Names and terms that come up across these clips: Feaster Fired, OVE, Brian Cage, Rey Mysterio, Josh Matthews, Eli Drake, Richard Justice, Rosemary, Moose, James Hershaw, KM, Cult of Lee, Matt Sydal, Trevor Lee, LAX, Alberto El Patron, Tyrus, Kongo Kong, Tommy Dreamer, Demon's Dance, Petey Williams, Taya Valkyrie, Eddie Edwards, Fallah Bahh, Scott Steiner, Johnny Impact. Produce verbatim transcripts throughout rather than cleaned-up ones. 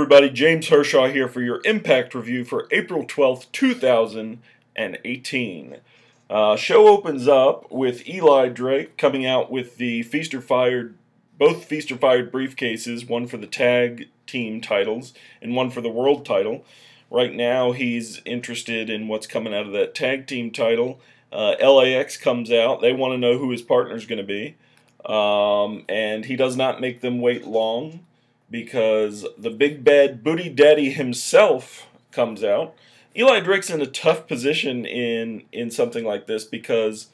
everybody, James Hershaw here for your Impact review for April twelfth, two thousand eighteen. Uh, show opens up with Eli Drake coming out with the Feaster Fired, both Feaster Fired briefcases, one for the tag team titles and one for the world title. Right now he's interested in what's coming out of that tag team title. Uh, L A X comes out. They want to know who his partner is going to be. Um, and he does not make them wait long, because the big bad booty daddy himself comes out. Eli Drake's in a tough position in in something like this because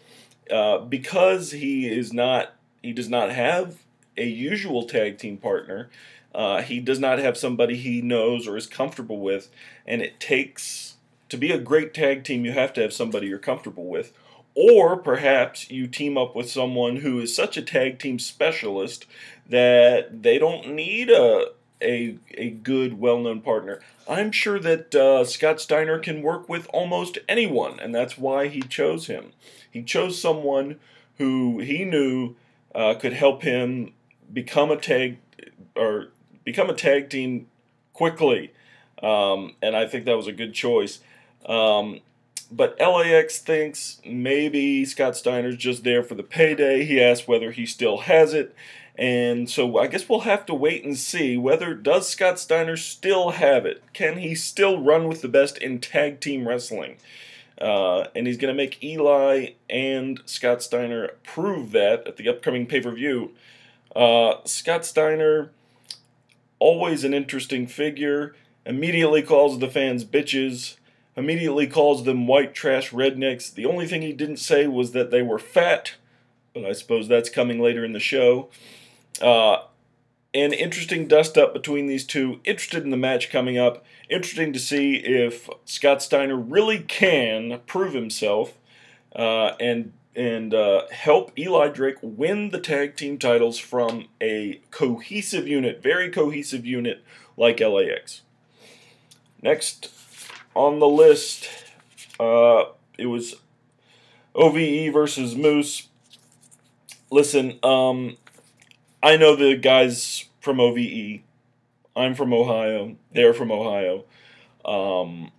uh, because he is not he does not have a usual tag team partner. Uh, he does not have somebody he knows or is comfortable with, and it takes to be a great tag team. You have to have somebody you're comfortable with, or perhaps you team up with someone who is such a tag team specialist that they don't need a a, a good, well-known partner. I'm sure that uh, Scott Steiner can work with almost anyone, and that's why he chose him. He chose someone who he knew uh, could help him become a tag or become a tag team quickly, um, and I think that was a good choice. Um, But L A X thinks maybe Scott Steiner's just there for the payday. He asks whether he still has it. And so I guess we'll have to wait and see whether does Scott Steiner still have it. Can he still run with the best in tag team wrestling? Uh, and he's going to make Eli and Scott Steiner prove that at the upcoming pay-per-view. Uh, Scott Steiner, always an interesting figure, immediately calls the fans bitches. Immediately calls them white trash rednecks. The only thing he didn't say was that they were fat, but I suppose that's coming later in the show. Uh, an interesting dust-up between these two. Interested in the match coming up. Interesting to see if Scott Steiner really can prove himself uh, and and uh, help Eli Drake win the tag team titles from a cohesive unit, very cohesive unit like L A X. Next on the list, uh, it was O V E versus Moose. Listen, um, I know the guys from O V E. I'm from Ohio. They're from Ohio. Um,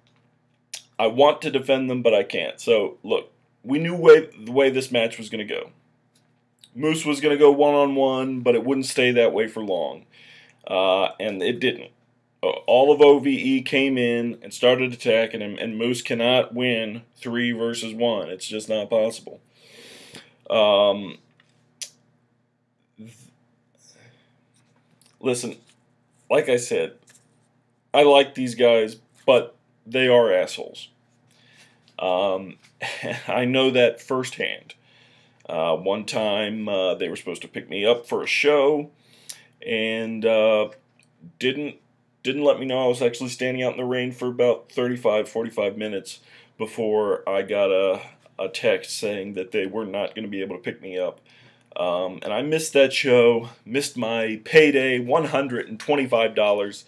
I want to defend them, but I can't. So, look, we knew way, the way this match was going to go. Moose was going to go one-on-one, but it wouldn't stay that way for long. Uh, and it didn't. All of O V E came in and started attacking him, and Moose cannot win three versus one. It's just not possible. Um, listen, like I said, I like these guys, but they are assholes. Um, I know that firsthand. Uh, one time uh, they were supposed to pick me up for a show, and uh, didn't. Didn't let me know I was actually standing out in the rain for about thirty-five, forty-five minutes before I got a, a text saying that they were not going to be able to pick me up. Um, and I missed that show, missed my payday, one hundred twenty-five dollars.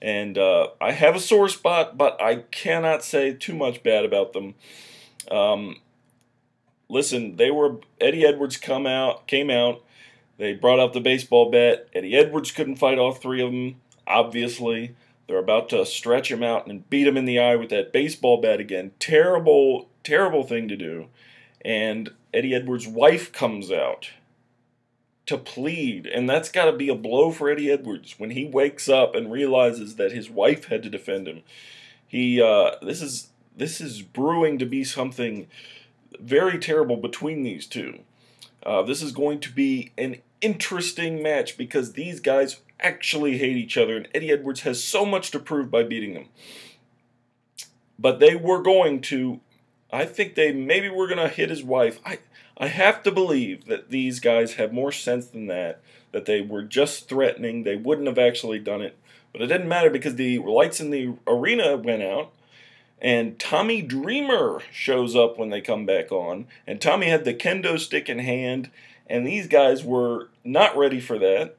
And uh, I have a sore spot, but I cannot say too much bad about them. Um, listen, they were Eddie Edwards come out, came out. They brought out the baseball bat. Eddie Edwards couldn't fight all three of them. Obviously, they're about to stretch him out and beat him in the eye with that baseball bat again. Terrible, terrible thing to do. And Eddie Edwards' wife comes out to plead. And that's got to be a blow for Eddie Edwards when he wakes up and realizes that his wife had to defend him. He, uh, this is, this is brewing to be something very terrible between these two. Uh, this is going to be an interesting match because these guys actually hate each other, and Eddie Edwards has so much to prove by beating them. But they were going to, I think they maybe were going to hit his wife. I, I have to believe that these guys have more sense than that, that they were just threatening. They wouldn't have actually done it. But it didn't matter because the lights in the arena went out, and Tommy Dreamer shows up when they come back on, and Tommy had the kendo stick in hand, and these guys were not ready for that.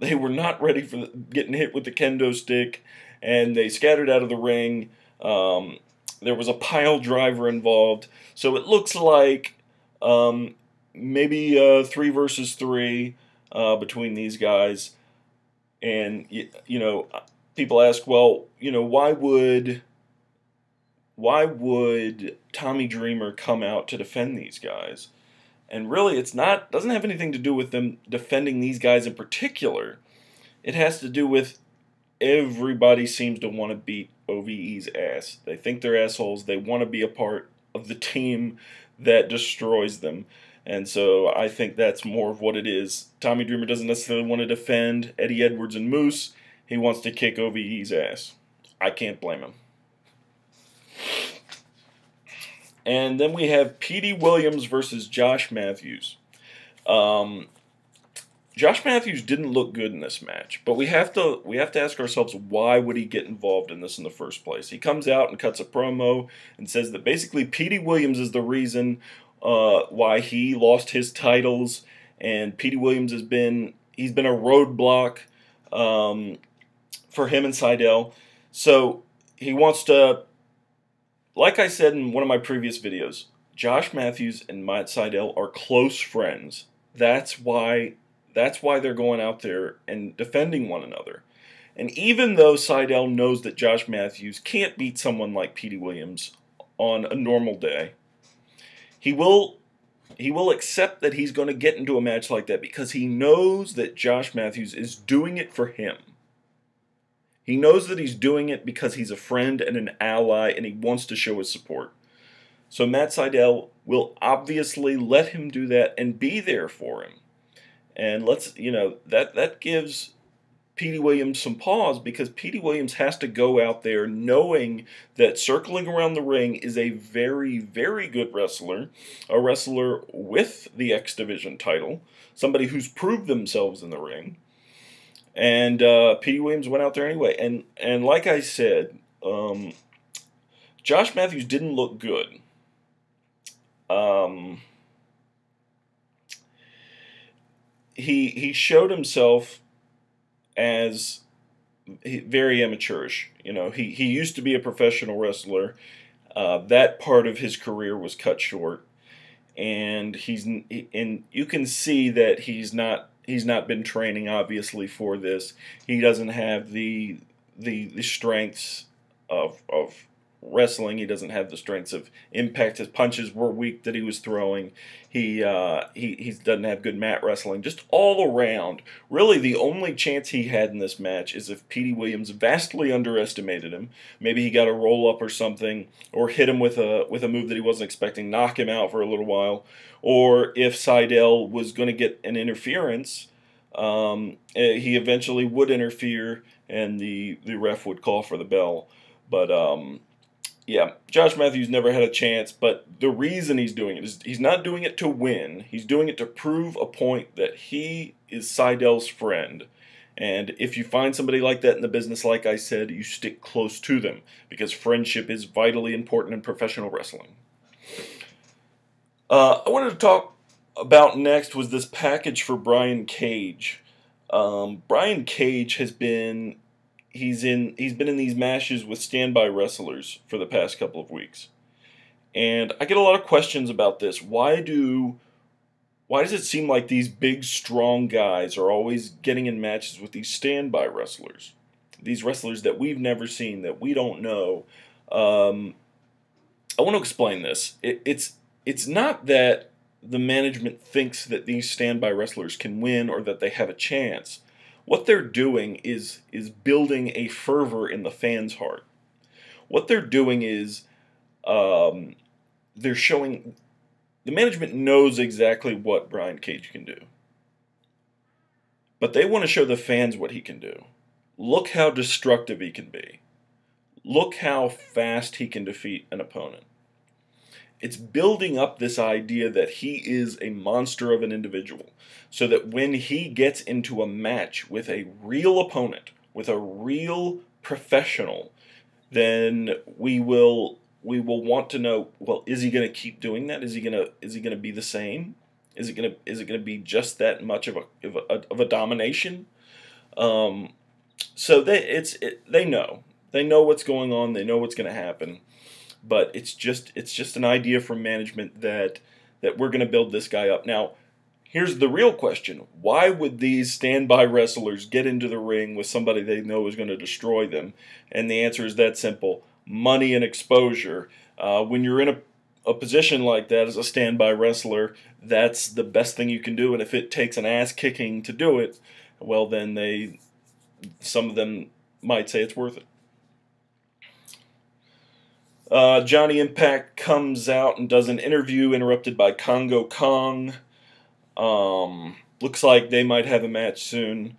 They were not ready for getting hit with the kendo stick, and they scattered out of the ring. Um, there was a pile driver involved, so it looks like um, maybe uh, three versus three uh, between these guys. And you, you know, people ask, well, you know, why would why would Tommy Dreamer come out to defend these guys? And really, it's not doesn't have anything to do with them defending these guys in particular. It has to do with everybody seems to want to beat O V E's ass. They think they're assholes. They want to be a part of the team that destroys them. And so I think that's more of what it is. Tommy Dreamer doesn't necessarily want to defend Eddie Edwards and Moose. He wants to kick O V E's ass. I can't blame him. And then we have Petey Williams versus Josh Matthews. Um, Josh Matthews didn't look good in this match, but we have to we have to ask ourselves, why would he get involved in this in the first place? He comes out and cuts a promo and says that basically Petey Williams is the reason uh, why he lost his titles, and Petey Williams has been he's been a roadblock um, for him and Sydal. So he wants to, like I said in one of my previous videos, Josh Matthews and Matt Sydal are close friends. That's why. That's why they're going out there and defending one another. And even though Sydal knows that Josh Matthews can't beat someone like Petey Williams on a normal day, he will he will accept that he's going to get into a match like that because he knows that Josh Matthews is doing it for him. He knows that he's doing it because he's a friend and an ally, and he wants to show his support. So Matt Sydal will obviously let him do that and be there for him. And let's, you know, that, that gives Petey Williams some pause, because Petey Williams has to go out there knowing that circling around the ring is a very, very good wrestler, a wrestler with the X Division title, somebody who's proved themselves in the ring. And uh, Petey Williams went out there anyway. And, and like I said, um, Josh Matthews didn't look good. Um... He he showed himself as very amateurish. You know, he he used to be a professional wrestler. Uh, that part of his career was cut short, and he's and you can see that he's not he's not been training obviously for this. He doesn't have the the the strengths of of wrestling. He doesn't have the strengths of impact. His punches were weak that he was throwing. He uh, he he doesn't have good mat wrestling. Just all around, really the only chance he had in this match is if Petey Williams vastly underestimated him. Maybe he got a roll up or something, or hit him with a with a move that he wasn't expecting, knock him out for a little while, or if Sydal was going to get an interference, um, he eventually would interfere, and the the ref would call for the bell. But um. Yeah, Josh Matthews never had a chance, but the reason he's doing it is he's not doing it to win. He's doing it to prove a point that he is Sydal's friend. And if you find somebody like that in the business, like I said, you stick close to them, because friendship is vitally important in professional wrestling. Uh, I wanted to talk about next was this package for Brian Cage. Um, Brian Cage has been... He's in. He's been in these matches with standby wrestlers for the past couple of weeks, and I get a lot of questions about this. Why do, why does it seem like these big, strong guys are always getting in matches with these standby wrestlers, these wrestlers that we've never seen, that we don't know? Um, I want to explain this. It, it's it's not that the management thinks that these standby wrestlers can win or that they have a chance. What they're doing is is building a fervor in the fans' heart. What they're doing is um, they're showing... The management knows exactly what Brian Cage can do, but they want to show the fans what he can do. Look how destructive he can be. Look how fast he can defeat an opponent. It's building up this idea that he is a monster of an individual, so that when he gets into a match with a real opponent, with a real professional, then we will we will want to know, well, is he going to keep doing that? Is he going to is he going to be the same? Is it going to is it going to be just that much of a of a, of a domination? Um, so they it's it, they know they know what's going on. They know what's going to happen. But it's just it's just an idea from management that that we're going to build this guy up. Now, Here's the real question. Why would these standby wrestlers get into the ring with somebody they know is going to destroy them? And the answer is that simple. Money and exposure. Uh, when you're in a, a position like that as a standby wrestler, that's the best thing you can do. And if it takes an ass kicking to do it, well then they, some of them might say it's worth it. Uh, Johnny Impact comes out and does an interview interrupted by Kongo Kong. Um, looks like they might have a match soon.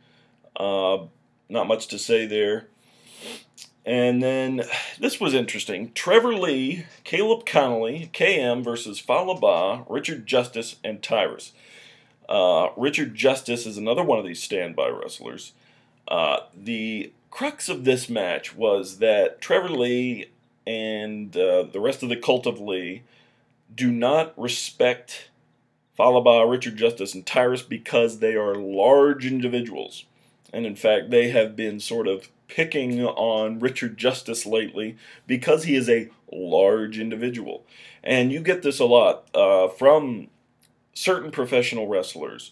Uh, not much to say there. And then, this was interesting. Trevor Lee, Caleb Connolly, K M versus Fallah Bahh, Richard Justice, and Tyrus. Uh, Richard Justice is another one of these standby wrestlers. Uh, the crux of this match was that Trevor Lee and uh, the rest of the Cult of Lee do not respect Fallah Bahh, Richard Justice, and Tyrus because they are large individuals. And in fact, they have been sort of picking on Richard Justice lately because he is a large individual. And you get this a lot uh, from certain professional wrestlers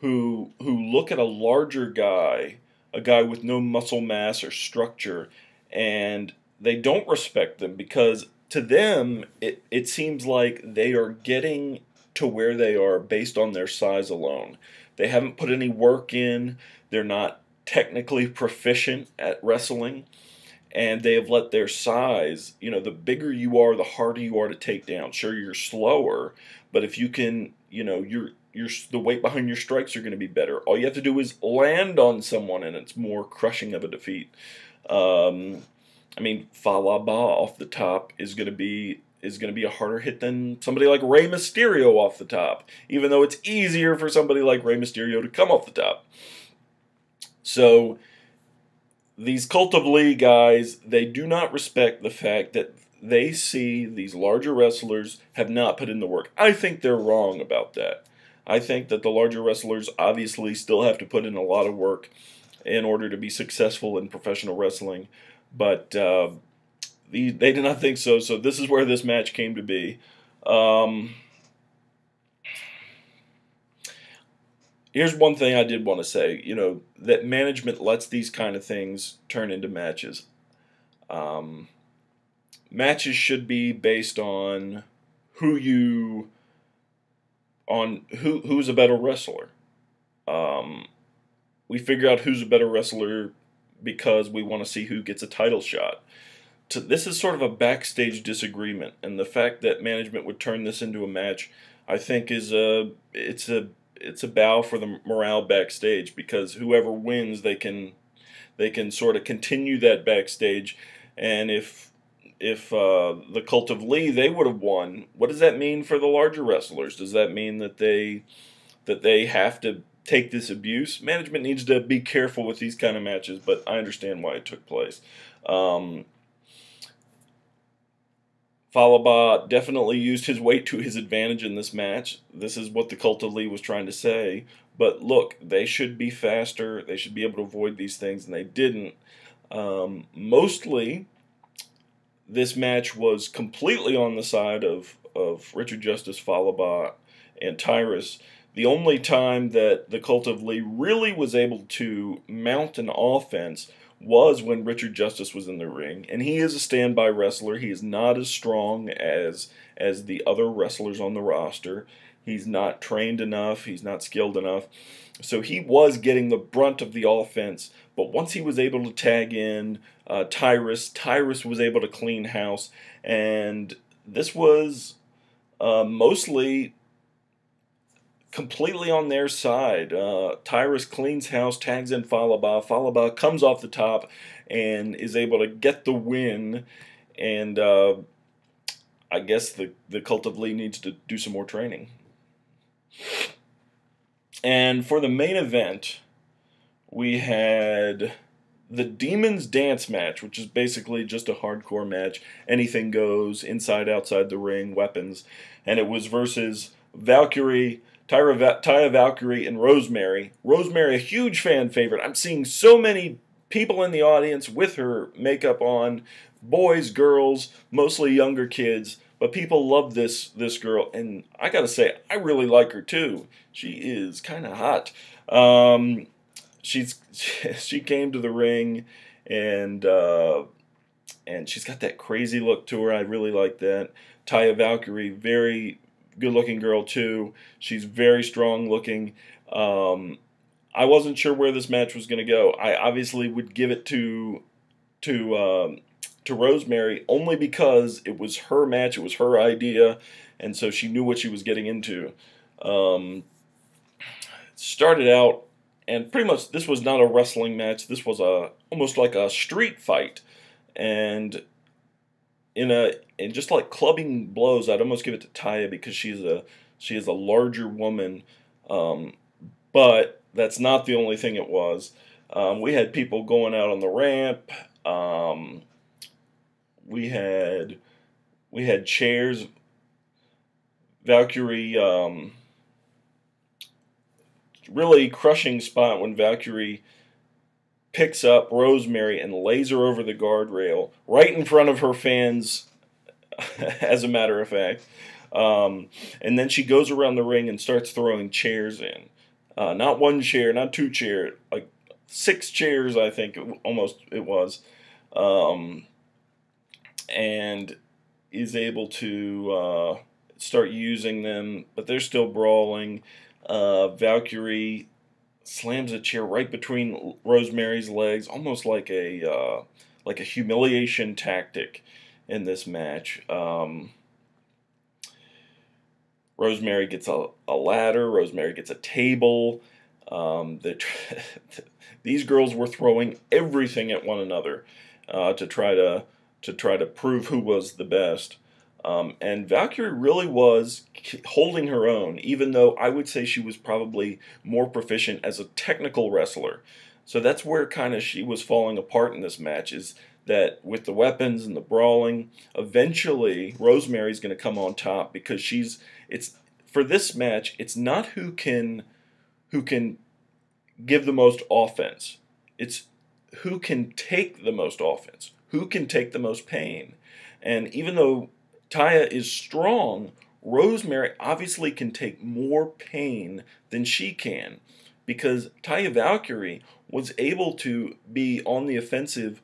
who, who look at a larger guy, a guy with no muscle mass or structure, and they don't respect them because to them it, it seems like they are getting to where they are based on their size alone. They haven't put any work in, they're not technically proficient at wrestling, and they have let their size, you know, the bigger you are, the harder you are to take down. Sure, you're slower, but if you can, you know, you're, you're, the weight behind your strikes are going to be better. All you have to do is land on someone, and it's more crushing of a defeat. Um, I mean, Fallah Bahh off the top is going to be is going to be a harder hit than somebody like Rey Mysterio off the top, even though it's easier for somebody like Rey Mysterio to come off the top. So, these Cult of Lee guys, they do not respect the fact that they see these larger wrestlers have not put in the work. I think they're wrong about that. I think that the larger wrestlers obviously still have to put in a lot of work in order to be successful in professional wrestling, but uh, They, they did not think so, so this is where this match came to be. Um, here's one thing I did want to say, you know, that management lets these kind of things turn into matches. Um, matches should be based on who you, on who who's a better wrestler. Um, we figure out who's a better wrestler because we want to see who gets a title shot. To, this is sort of a backstage disagreement, and the fact that management would turn this into a match, I think, is a it's a it's a bow for the morale backstage, because whoever wins, they can they can sort of continue that backstage. And if if uh, the Cult of Lee, they would have won, what does that mean for the larger wrestlers? Does that mean that they that they have to take this abuse? Management needs to be careful with these kind of matches, but I understand why it took place. Um, Fallah Bahh definitely used his weight to his advantage in this match. This is what the Cult of Lee was trying to say. But look, they should be faster. They should be able to avoid these things, and they didn't. Um, mostly, this match was completely on the side of, of Richard Justice, Fallah Bahh, and Tyrus. The only time that the Cult of Lee really was able to mount an offense was when Richard Justice was in the ring, and he is a standby wrestler. He is not as strong as as the other wrestlers on the roster. He's not trained enough. He's not skilled enough. So he was getting the brunt of the offense, but once he was able to tag in uh, Tyrus, Tyrus was able to clean house, and this was uh, mostly completely on their side. Uh, Tyrus cleans house, tags in Fallah Bahh. Fallah Bahh comes off the top and is able to get the win. And uh, I guess the, the Cult of Lee needs to do some more training. And for the main event, we had the Demon's Dance match, which is basically just a hardcore match. Anything goes, inside, outside the ring, weapons. And it was versus Valkyrie, Taya Valkyrie, and Rosemary. Rosemary, a huge fan favorite. I'm seeing so many people in the audience with her makeup on. Boys, girls, mostly younger kids. But people love this this girl, and I gotta say, I really like her too. She is kind of hot. Um, she's she came to the ring, and uh, and she's got that crazy look to her. I really like that. Taya Valkyrie, very good-looking girl too. She's very strong-looking. Um, I wasn't sure where this match was gonna go. I obviously would give it to to. Um, to Rosemary only because it was her match, it was her idea, and so she knew what she was getting into. Um, started out, and pretty much this was not a wrestling match, this was a almost like a street fight, and in a and just like clubbing blows, I'd almost give it to Taya because she's a she is a larger woman, um, but that's not the only thing it was. Um, we had people going out on the ramp. Um, We had we had chairs. Valkyrie um, really crushing spot when Valkyrie picks up Rosemary and lays her over the guardrail right in front of her fans. As a matter of fact, um, and then she goes around the ring and starts throwing chairs in. Uh, not one chair, not two chairs, like six chairs. I think it, almost it was. Um, and is able to uh, start using them, but they're still brawling. Uh, Valkyrie slams a chair right between Rosemary's legs, almost like a uh, like a humiliation tactic in this match. Um, Rosemary gets a, a ladder, Rosemary gets a table. Um, these girls were throwing everything at one another uh, to try to to try to prove who was the best. Um, and Valkyrie really was holding her own, even though I would say she was probably more proficient as a technical wrestler. So that's where kind of she was falling apart in this match, is that with the weapons and the brawling, eventually Rosemary's going to come on top because she's, it's for this match, it's not who can, who can give the most offense. It's who can take the most offense. Who can take the most pain? And even though Taya is strong, Rosemary obviously can take more pain than she can, because Taya Valkyrie was able to be on the offensive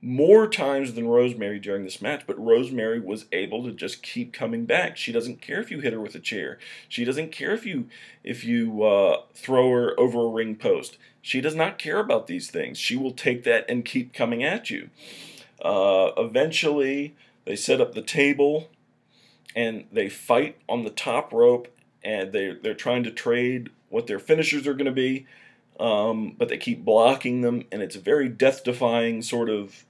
more times than Rosemary during this match, but Rosemary was able to just keep coming back. She doesn't care if you hit her with a chair. She doesn't care if you if you uh, throw her over a ring post. She does not care about these things. She will take that and keep coming at you. Uh, eventually, they set up the table, and they fight on the top rope, and they they're trying to trade what their finishers are going to be, um, but they keep blocking them, and it's a very death-defying sort of.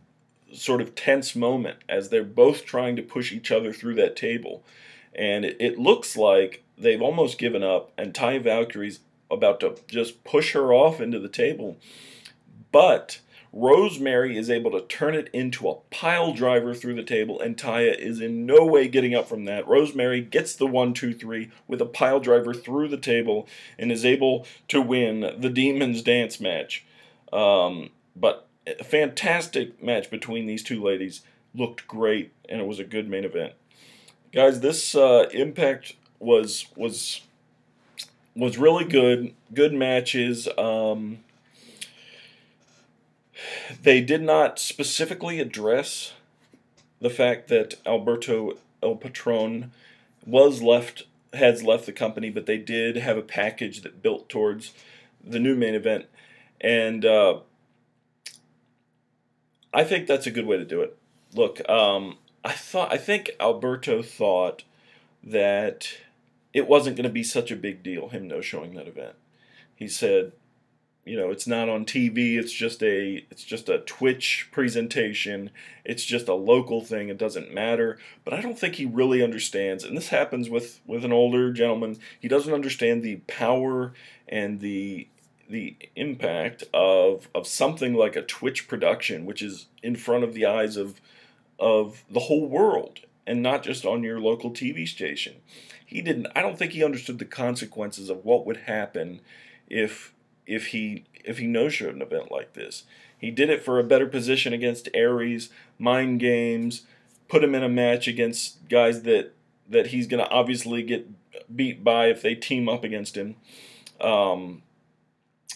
sort of tense moment as they're both trying to push each other through that table. And it, it looks like they've almost given up, and Taya Valkyrie's about to just push her off into the table. But Rosemary is able to turn it into a pile driver through the table, and Taya is in no way getting up from that. Rosemary gets the one, two, three with a pile driver through the table and is able to win the Demon's Dance match. Um, but A fantastic match between these two ladies. Looked great, and it was a good main event. Guys, this uh, Impact was was was really good. Good matches. Um, they did not specifically address the fact that Alberto El Patron was left has left the company, but they did have a package that built towards the new main event, and. Uh, I think that's a good way to do it. Look, um, I thought I think Alberto thought that it wasn't going to be such a big deal, him no showing that event. He said, you know, it's not on T V. It's just a it's just a Twitch presentation. It's just a local thing. It doesn't matter. But I don't think he really understands. And this happens with with an older gentleman. He doesn't understand the power and the. the impact of of something like a Twitch production, which is in front of the eyes of of the whole world and not just on your local T V station. He didn't I don't think he understood the consequences of what would happen if if he if he no-showed an event like this. He did it for a better position against Aries, Mind Games, put him in a match against guys that that he's going to obviously get beat by if they team up against him. Um,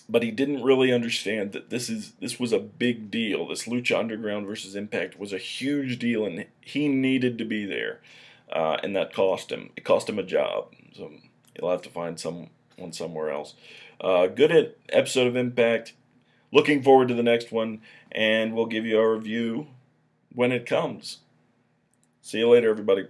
but he didn't really understand that this is this was a big deal. This Lucha Underground versus Impact was a huge deal, and he needed to be there. Uh, and that cost him. It cost him a job. So he'll have to find someone somewhere else. Uh, good at episode of Impact. Looking forward to the next one, and we'll give you our review when it comes. See you later, everybody.